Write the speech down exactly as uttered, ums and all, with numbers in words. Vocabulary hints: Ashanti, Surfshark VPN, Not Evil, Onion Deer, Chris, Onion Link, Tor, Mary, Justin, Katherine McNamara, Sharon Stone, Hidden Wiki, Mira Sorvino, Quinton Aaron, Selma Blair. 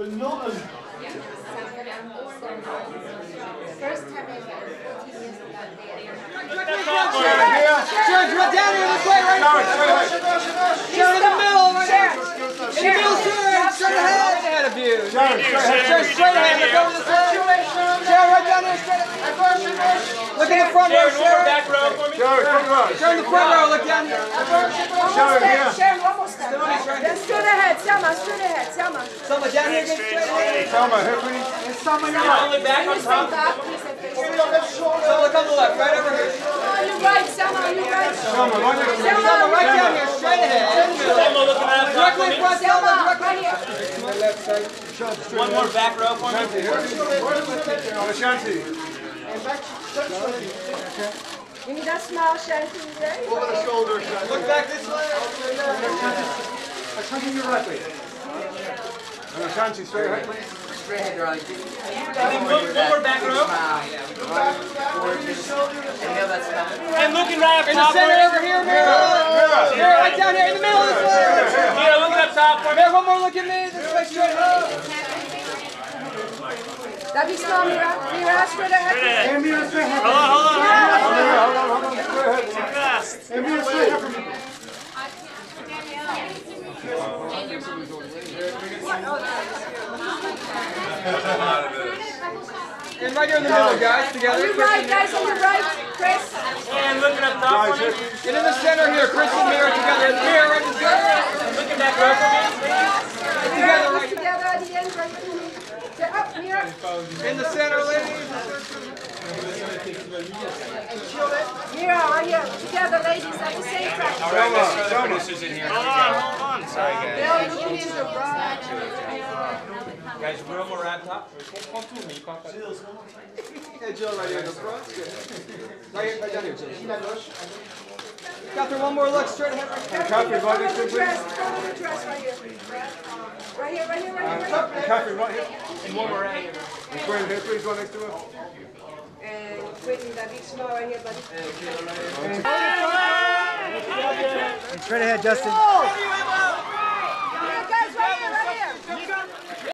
but not as... First time I got fourteen years of that day. Judge, right down here, this way, right now. Judge, in the middle, right there. In the middle, sir. Straight ahead of you. Judge, straight ahead. Look over the side. Judge, right down there, straight ahead. Look at the front row, sir. Sharon, turn the front row, look down here. Sharon, yeah. Sharon, one more step. Straight ahead, Selma, straight ahead, Selma. Selma, down here, straight ahead. Selma, here, please. And Selma, now. Look back, on top. Selma, come to the left, right over here. On your right, Selma, on your right. Selma, right down here, straight ahead. Selma, look at that. Directly in front, Selma, directly here. My left side. One more back row for me. Ashanti. And back to... Give me that smile, Shanti. Over the shoulder, Shanti. Look back this way. Ashanti, you're right, please. Ashanti, straight ahead, please. Straight ahead, darling. Move over back row. And looking right up top. In the center over here, Mary. Mary, right down here in the middle of the floor. Mary, looking up top. Mary, one more look at me. This way, straight up. That be slow, Mira. Mira, straight ahead. Hey, Mira, straight ahead. Hold on, hold on. Hold on, hold on. Straight ahead. Hey, Mira, straight ahead. And right here in the middle, guys, together. On your right, guys, on your right. Chris. And looking up top. Get in the center here. Chris and Mira together. Mira, right in the center. Looking back right for me. Together, right together at the end, right here. Up, Mira. In the center, ladies. Mira, are you together, ladies? At the same time. All right, Selma. Selma's in here. Hold on, hold on. Sorry, guys. Bill, you need the bride. Guys, we're over at top. Come to me. Come to me. Hey, Jill, right here. Right here, right down here, Jill. Catherine, one more look, straight ahead. Catherine, right here, please. Right here, right here, right here. Catherine, right here. And one more right here. And Quinn, here, please, right next to her. And Quinn, that big smile right here, buddy. And straight ahead, Justin.